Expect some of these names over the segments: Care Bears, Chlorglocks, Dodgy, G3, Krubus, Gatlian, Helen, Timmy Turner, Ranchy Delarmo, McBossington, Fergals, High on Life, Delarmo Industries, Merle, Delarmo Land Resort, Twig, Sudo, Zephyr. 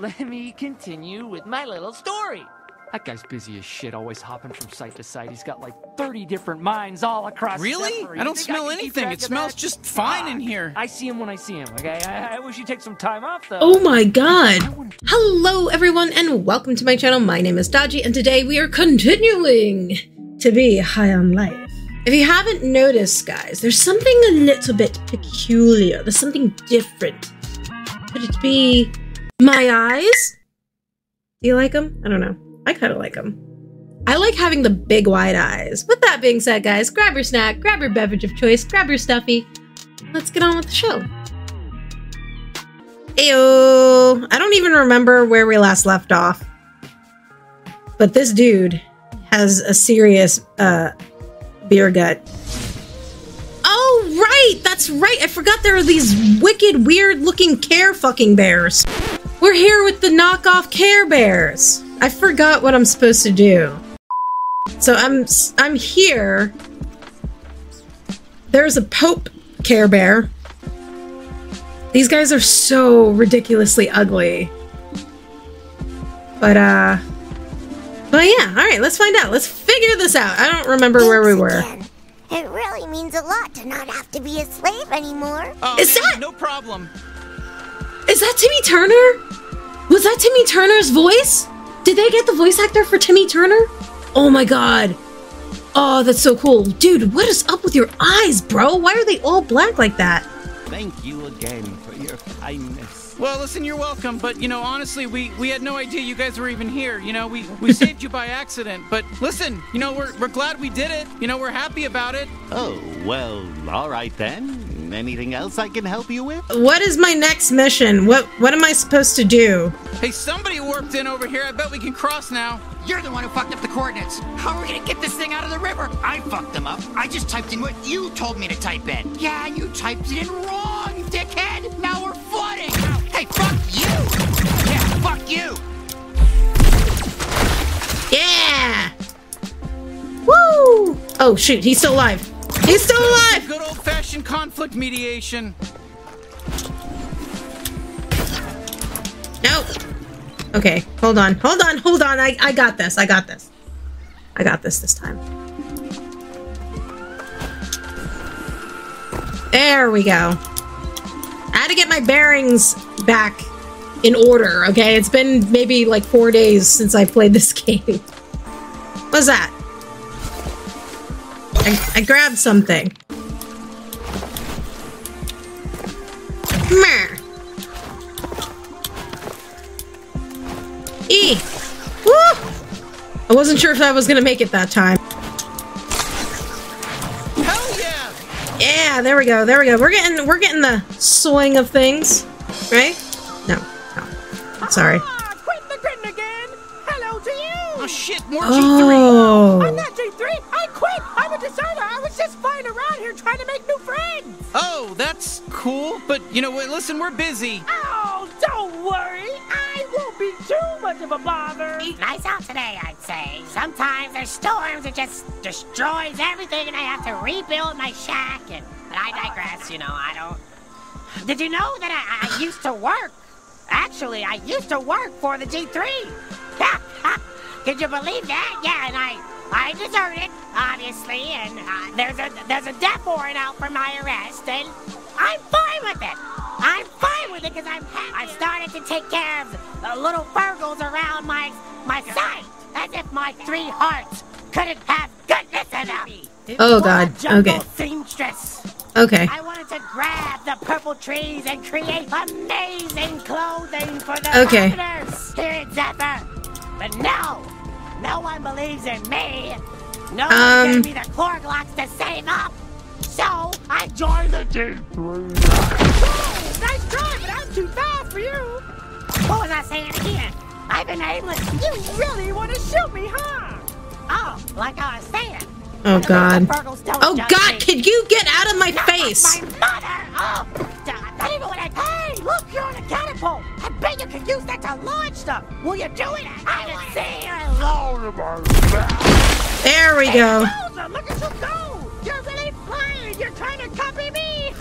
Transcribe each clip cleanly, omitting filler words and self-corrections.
Let me continue with my little story. That guy's busy as shit, always hopping from site to site. He's got like 30 different mines all across. Really? I don't smell anything. It smells just fine in here. I see him when I see him, okay? I wish you'd take some time off, though. Oh my god. Hello, everyone, and welcome to my channel. My name is Dodgy, and today we are continuing to be high on life. If you haven't noticed, guys, there's something a little bit peculiar. There's something different. Could it be my eyes? Do you like them? I don't know. I kind of like them. I like having the big wide eyes. With that being said, guys, grab your snack, grab your beverage of choice, grab your stuffy. Let's get on with the show. Ayo! I don't even remember where we last left off. But this dude has a serious beer gut. Oh, right! That's right! I forgot there are these wicked, weird-looking care fucking bears. We're here with the knockoff Care Bears. I forgot what I'm supposed to do. So I'm here. There's a Pope Care Bear. These guys are so ridiculously ugly. But yeah, alright, let's find out. Let's figure this out. I don't remember where we were. It really means a lot to not have to be a slave anymore. Oh, is that no problem? Is that Timmy Turner? Was that Timmy Turner's voice? Did they get the voice actor for Timmy Turner? Oh my god. Oh, that's so cool. Dude, what is up with your eyes, bro? Why are they all black like that? Thank you again for your kindness. Well, listen, you're welcome, but, you know, honestly, we had no idea you guys were even here. You know, we saved you by accident, but listen, you know, we're glad we did it. You know, we're happy about it. Oh, well, all right then. Anything else I can help you with? What is my next mission? What am I supposed to do? Hey, somebody warped in over here. I bet we can cross now. You're the one who fucked up the coordinates. How are we gonna get this thing out of the river? I fucked them up. I just typed in what you told me to type in. Yeah, you typed it in wrong, dickhead. Now we're flooding. Hey, fuck you. Yeah, fuck you. Yeah. Woo. Oh, shoot. He's still alive. He's still alive. Good old-fashioned conflict mediation. Nope. Okay, hold on, hold on, hold on. I got this, I got this. I got this time. There we go. I had to get my bearings back in order, okay? It's been maybe like 4 days since I played this game. What's that? I grabbed something. Meh. E. Woo! I wasn't sure if I was gonna make it that time. Hell yeah! Yeah, there we go, there we go. We're getting the swing of things, right? No, no. Sorry. Ah, quit the grin again. Hello to you. Oh shit, more G3. Oh. I'm not G3. I quit. I'm a deserter. I was just flying around here trying to make new friends. Oh, that's cool. But you know what? Listen, we're busy. Oh, don't worry. Be too much of a bother. Nice out today, I'd say. Sometimes there's storms that just destroys everything and I have to rebuild my shack and but I digress, you know, I don't. Did you know that I used to work? Actually, I used to work for the G3. Did you believe that? Yeah, and I deserted, obviously, and there's a death warrant out for my arrest, and I'm fine with it. I'm fine with it because I'm happy. I started to take care of the little Fergals around my side, as if my three hearts couldn't have goodness enough. Oh god. Okay. Seamstress. Okay. I wanted to grab the purple trees and create amazing clothing for the visitors here at Zephyr. But no one believes in me. No one gave me the Chlorglocks to save up. So I joined the G3. Nice try, but I'm too fast for you! What was I saying again? I've been aimless. You really want to shoot me, huh? Oh, like I was saying. Oh, god. Oh, god, could you get out of my face? My mother! Oh, not even what I paid! Look, you're on a catapult! I bet you could use that to launch stuff! Will you do it? I can see you! There we go. Look at you go! You're really flying! You're trying to copy me!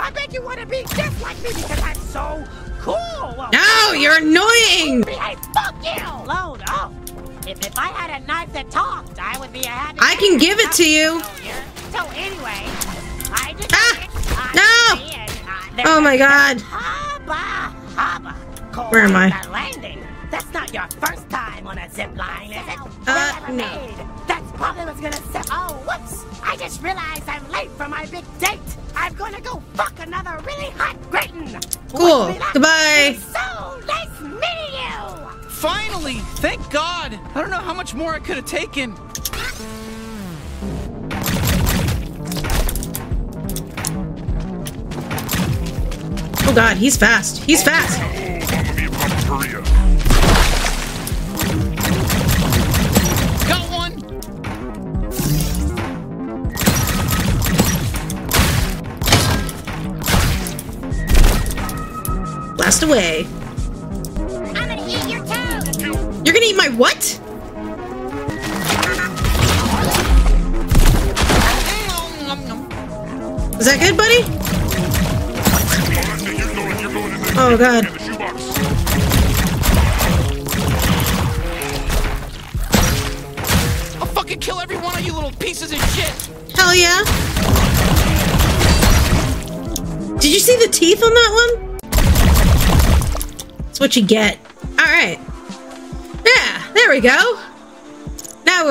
I bet you want to be just like me because I'm so Cool! Well, no, you're annoying! Behave, fuck you! Load up! If I had a knife that talked, I would be a happy... I can give it to you! So anyway, I just... Ah! No! Oh my god. Where am I? That's not your first time on a zip line, is it? No. That's probably what's gonna say. Oh, whoops! I just realized I'm late for my big date. I'm gonna go fuck another really hot gratin. Cool. Goodbye. So nice meeting you. Finally, thank God. I don't know how much more I could have taken. Oh God, he's fast. He's fast. Blast away. I'm gonna eat your toes. You're gonna eat my what? Is that good, buddy? Oh god. I'll fucking kill every one of you little pieces of shit. Hell yeah. Did you see the teeth on that one? What you get. All right. Yeah, there we go. Now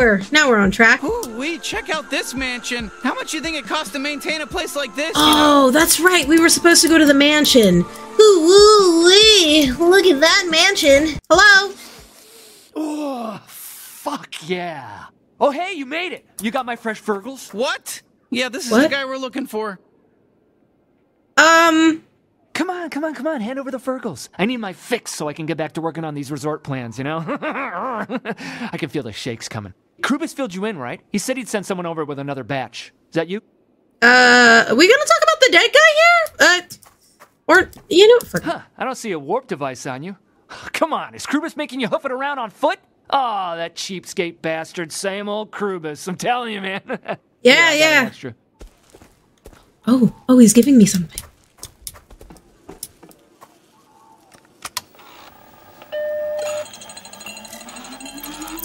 we're on track. Ooh, we check out this mansion. How much do you think it costs to maintain a place like this? Oh, you know? That's right. We were supposed to go to the mansion. Ooh-wee. Look at that mansion. Hello. Oh, fuck yeah. Oh, hey, you made it. You got my fresh Fergals? What? Yeah, this is what? The guy we're looking for. Come on, come on, come on, hand over the Fergals. I need my fix so I can get back to working on these resort plans, you know? I can feel the shakes coming. Krubus filled you in, right? He said he'd send someone over with another batch. Is that you? Are we gonna talk about the dead guy here? Or, you know... Huh, I don't see a warp device on you. Come on, is Krubus making you hoof it around on foot? Oh, that cheapskate bastard, same old Krubus. I'm telling you, man. yeah. Extra. Oh, he's giving me something.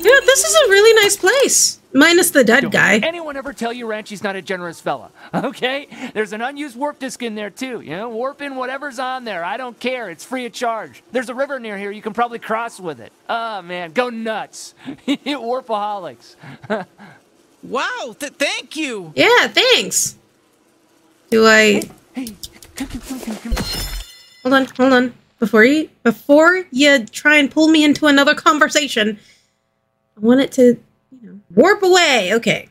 Yeah, this is a really nice place. Minus the dead guy. Don't anyone ever tell you Ranchy's not a generous fella? Okay? There's an unused warp disc in there, too. You know, warp in whatever's on there. I don't care. It's free of charge. There's a river near here. You can probably cross with it. Oh, man. Go nuts. Warpaholics. Wow. Thank you. Yeah, thanks. Do I... Hey. Come. Hold on. Before you try and pull me into another conversation... I want it to, warp away. Okay.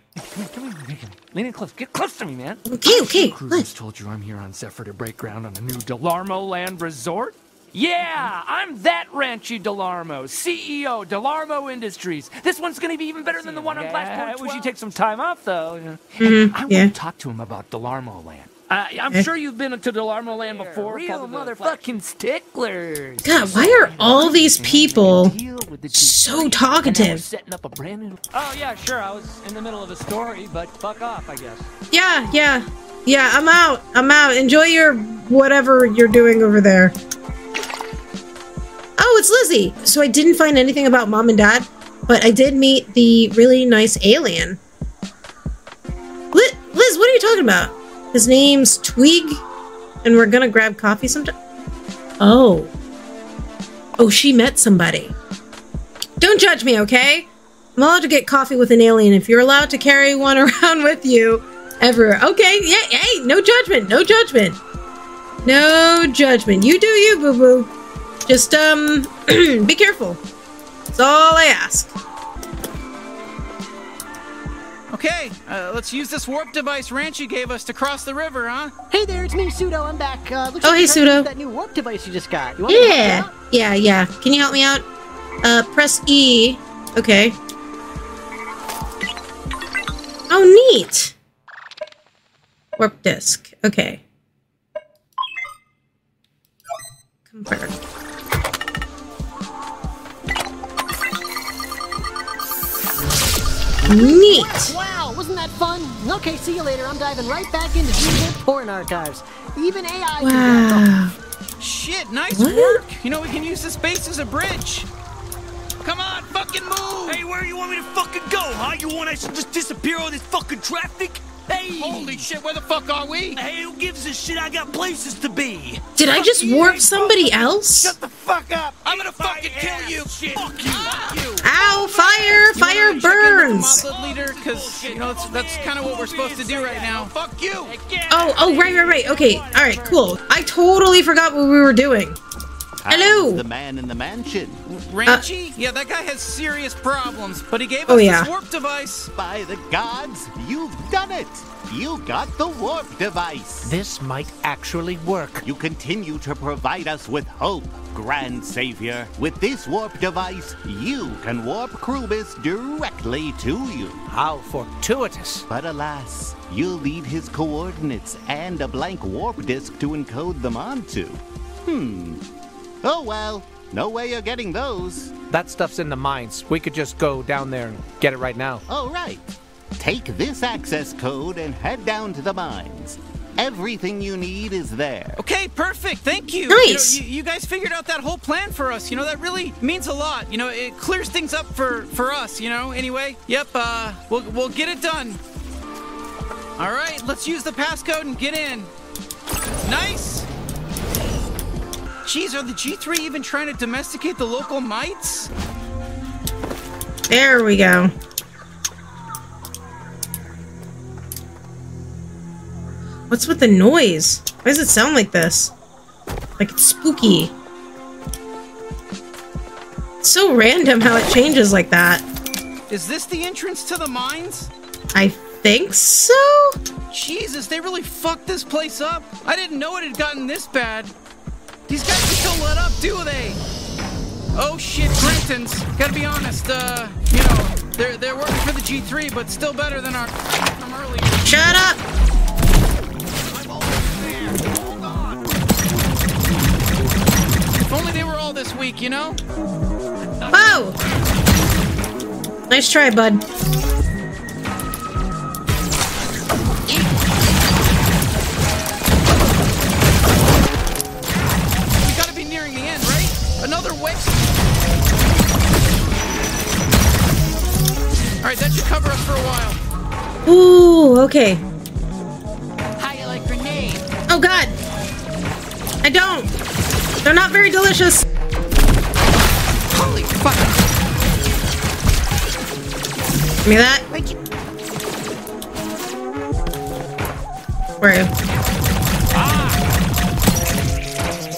Come here. Lean in close. Get close to me, man. Okay. Krubus told you I'm here on Zephyr to break ground on the new Delarmo Land Resort? Yeah, I'm that Ranchy Delarmo, CEO, Delarmo Industries. This one's going to be even better than the one on Glasspoint 12. I wish you'd take some time off, though. Mm-hmm. I want to talk to him about Delarmo Land. I'm sure you've been to Delarmo Land before. Real motherfucking sticklers. God, why are all these people so talkative? Oh, yeah, sure. I was in the middle of a story, but fuck off, I guess. Yeah. I'm out. Enjoy your whatever you're doing over there. Oh, it's Lizzie. So I didn't find anything about mom and dad, but I did meet the really nice alien. Liz, what are you talking about? His name's Twig, and we're gonna grab coffee sometime. Oh, she met somebody. Don't judge me, okay? I'm allowed to get coffee with an alien if you're allowed to carry one around with you everywhere. Okay, yeah, hey, no judgment. You do you, boo-boo. Just, be careful. That's all I ask. Okay, let's use this warp device Ranchy gave us to cross the river, huh? Hey there, it's me, Sudo. I'm back. Looks like hey, Sudo. That new warp device you just got. You want me to help you out? Yeah. Can you help me out? Press E. Okay. Oh, neat. Warp disk. Okay. Confirm. Neat. Wow, wasn't that fun? Okay, see you later. I'm diving right back into G3 porn archives. Even AI. Wow. Shh. shit, nice work. You know, we can use the space as a bridge. Come on, fucking move. Hey, where you want me to fucking go, huh? You want I should just disappear all this fucking traffic? Hey! Holy shit, where the fuck are we? Hey, who gives a shit? I got places to be. Did I just warp somebody else? Shut the fuck up! I'm gonna fucking kill you! Shit. Fuck you! Ow! Fire! Fire burns! Leader, because you know that's kind of what we're supposed to do right now. Fuck you! Oh! Oh! Right! Right! Right! Okay! All right! Cool. I totally forgot what we were doing. Hello! The man in the mansion. Ranchy? Yeah, that guy has serious problems, but he gave us this warp device. By the gods, you've done it! You got the warp device. This might actually work. You continue to provide us with hope, Grand Savior. With this warp device, you can warp Krubus directly to you. How fortuitous. But alas, you'll need his coordinates and a blank warp disk to encode them onto. Hmm... Oh well, no way you're getting those. That stuff's in the mines. We could just go down there and get it right now. All right. Take this access code and head down to the mines. Everything you need is there. Okay, perfect. Thank you. Nice. You guys figured out that whole plan for us. You know, that really means a lot. You know, it clears things up for us, you know. Anyway, yep, we'll get it done. All right, let's use the passcode and get in. Nice. Jeez, are the G3 even trying to domesticate the local mites? There we go. What's with the noise? Why does it sound like this? Like it's spooky. It's so random how it changes like that. Is this the entrance to the mines? I think so? Jesus, they really fucked this place up. I didn't know it had gotten this bad. These guys are still let up, do they? Oh shit, Brentons. Gotta be honest, you know, they're working for the G3, but still better than our from earlier. Shut up! I'm almost there. Hold on. If only they were all this week, you know? Oh! Nice try, bud. Alright, that should cover us for a while. Ooh, okay. How you like grenade? Oh god. I don't. They're not very delicious. Holy fuck. Give me that. Where are you? Ah.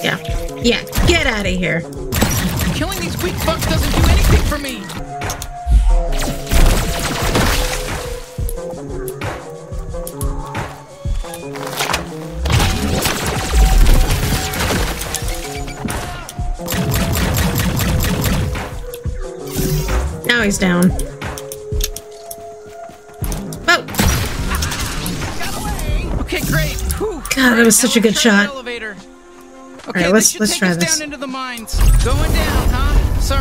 Yeah. Yeah, get out of here. Killing these weak fucks doesn't do anything for me. Now he's down. Oh! Okay, great. Whew. God, that was such a good shot. Elevator. Okay, all right, let's try this. Down into the mines. Going down, huh? Sorry,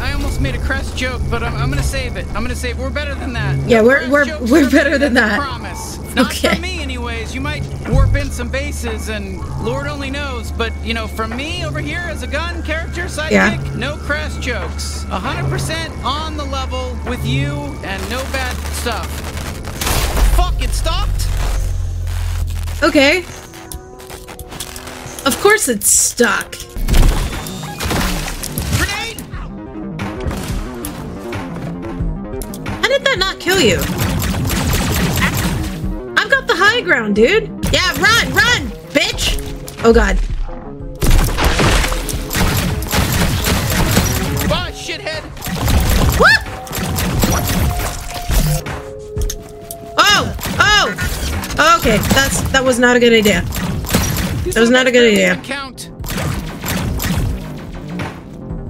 I almost made a crass joke, but I'm gonna save it. I'm gonna save it. We're better than that. Yeah, we're better than that. Promise. Not for me, anyways. You might warp in some bases, and Lord only knows. But you know, from me over here as a gun character sidekick, no crass jokes. 100% on the level with you, and no bad stuff. Fuck, it stopped. Okay. Of course it's stuck. Grenade! How did that not kill you? I've got the high ground, dude. Yeah, run, run, bitch! Oh god. Bye, shithead! What? Oh! Oh! Okay, that was not a good idea. That was not a good idea.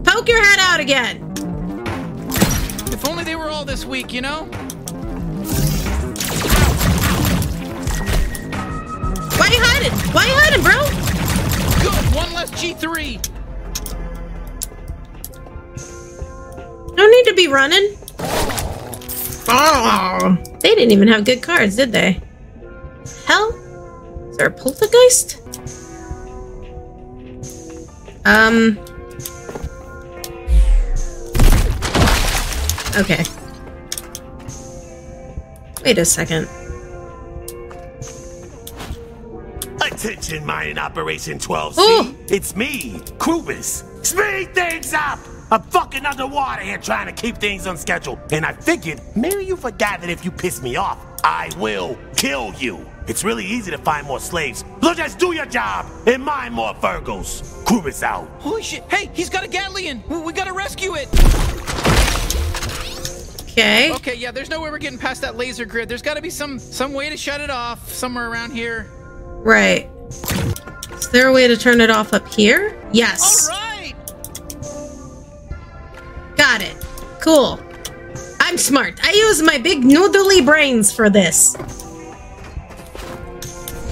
Poke your head out again. If only they were all this weak, you know? Why are you hiding? Why are you hiding, bro? Good, one less G3. No need to be running. Oh, they didn't even have good cards, did they? Hell? Is there a poltergeist? Okay. Wait a second. Attention, Mayan Operation 12C. Ooh. It's me, Krubus. Speed things up! I'm fucking underwater here trying to keep things on schedule. And I figured maybe you forgot that if you piss me off, I will kill you. It's really easy to find more slaves. So just do your job and mine more Fergals. Krubus out. Holy shit. Hey, he's got a Gatlian. We gotta rescue it. Okay. Okay, yeah, there's no way we're getting past that laser grid. There's gotta be some way to shut it off somewhere around here. Right. Is there a way to turn it off up here? Yes. All right. Got it. Cool. I'm smart. I use my big noodly brains for this.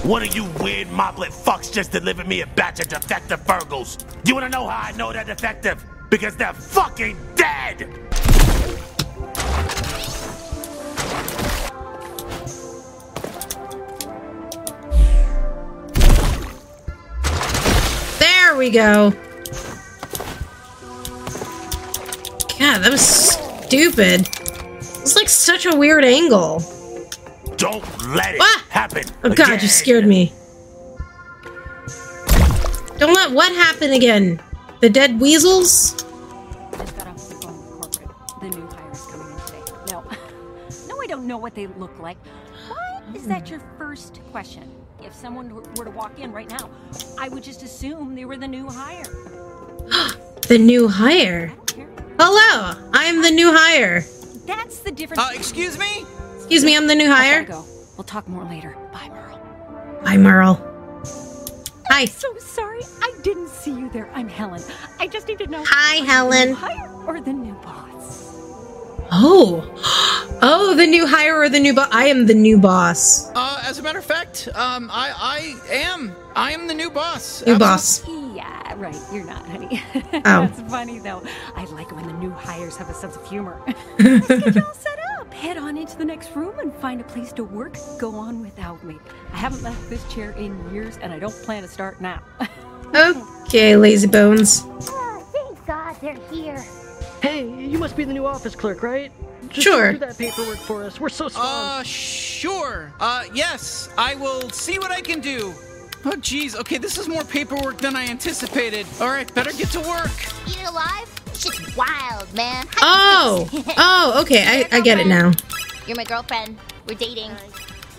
One of you weird moblet fucks just delivered me a batch of defective Fergals. You wanna know how I know they're defective? Because they're fucking dead! There we go. God, that was stupid. It's like such a weird angle. Don't let it happen. Oh again. God, you scared me. Don't let what happen again? The dead weasels? Just got off the phone with corporate. The new hire is coming in today. No. No, I don't know what they look like. Why is that your first question? If someone were to walk in right now, I would just assume they were the new hire. The new hire? I don't care. Hello, I'm the new hire. That's the difference. Excuse me? Excuse me, I'm the new hire. Go. We'll talk more later. Bye, Merle. Bye, Merle. Hi. I'm so sorry. I didn't see you there. I'm Helen. I just need to know. Hi, Helen. The new hire or the new boss? Oh. Oh, the new hire or the new boss. I am the new boss. As a matter of fact, I am the new boss. New boss. Yeah, right. You're not, honey. Oh. That's funny, though. I like it when the new hires have a sense of humor. Let's get y'all set up. Head on into the next room and find a place to work. Go on without me. I haven't left this chair in years, and I don't plan to start now. Okay, lazy bones. Oh, thank God they're here. Hey, you must be the new office clerk, right? Just sure. Do that paperwork for us. We're so small. Sure. Yes. I will see what I can do. Oh, geez. Okay, this is more paperwork than I anticipated. All right, better get to work. You alive? Shit's wild, man. Oh! Oh, okay. I get it now. You're my girlfriend. We're dating.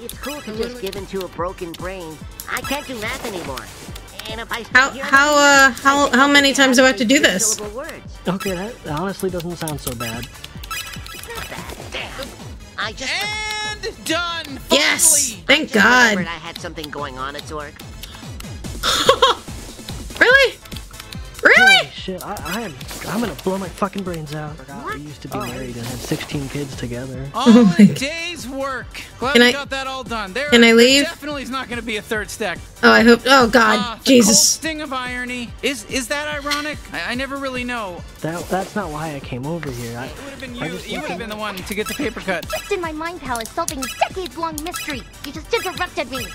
It's cool to just give into a broken brain. I can't do math anymore. And if I how many times do I have to do this? Okay, that honestly doesn't sound so bad. It's not bad. Damn. I just and done. Finally. Yes. Thank God. I had something going on at Zork. Really? Really? Holy shit, I'm gonna blow my fucking brains out. We used to be married and had 16 kids together. Oh my day's work. Glad we got that all done. There can I leave? Definitely is not gonna be a third stack. Oh, I hope. Oh God, Jesus. The cold sting of irony. Is that ironic? I never really know. That's not why I came over here. It would have been you. You would have been the one to get the paper cut. Just in my mind palace, solving a decades-long mystery. You just interrupted me.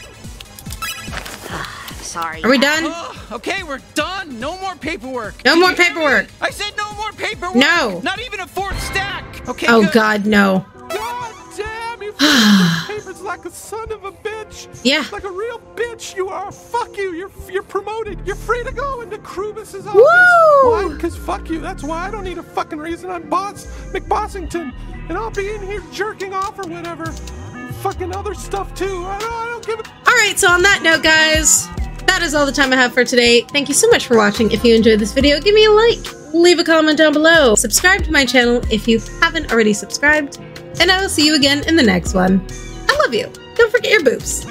Sorry. Are we done? Okay, we're done. No more paperwork. No more paperwork. I said no more paperwork. No. Not even a fourth stack. Okay. Oh good. God, no. God damn, you papers like a son of a bitch. Yeah. Like a real bitch, you are. Fuck you. You're promoted. You're free to go into Krubus's office. Woo! Why? Because fuck you. That's why I don't need a fucking reason. I'm boss McBossington, and I'll be in here jerking off or whatever. Fucking other stuff too. I don't give a. All right. So on that note, guys. That is all the time I have for today. Thank you so much for watching. If you enjoyed this video, give me a like, leave a comment down below, subscribe to my channel if you haven't already subscribed, and I will see you again in the next one. I love you. Don't forget your boobs.